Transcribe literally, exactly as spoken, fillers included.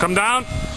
Come down.